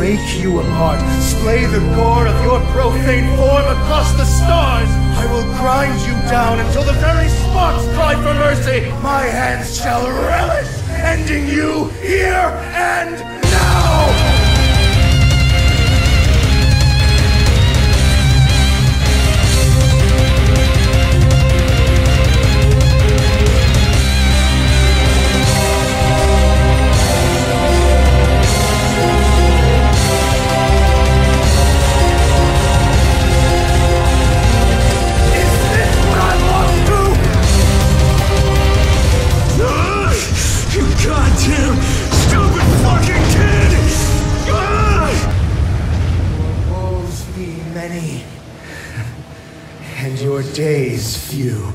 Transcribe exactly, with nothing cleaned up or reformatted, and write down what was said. break you apart, splay the gore of your profane form across the stars. I will grind you down until the very sparks cry for mercy. My hands shall relish ending you here and now! And your days few.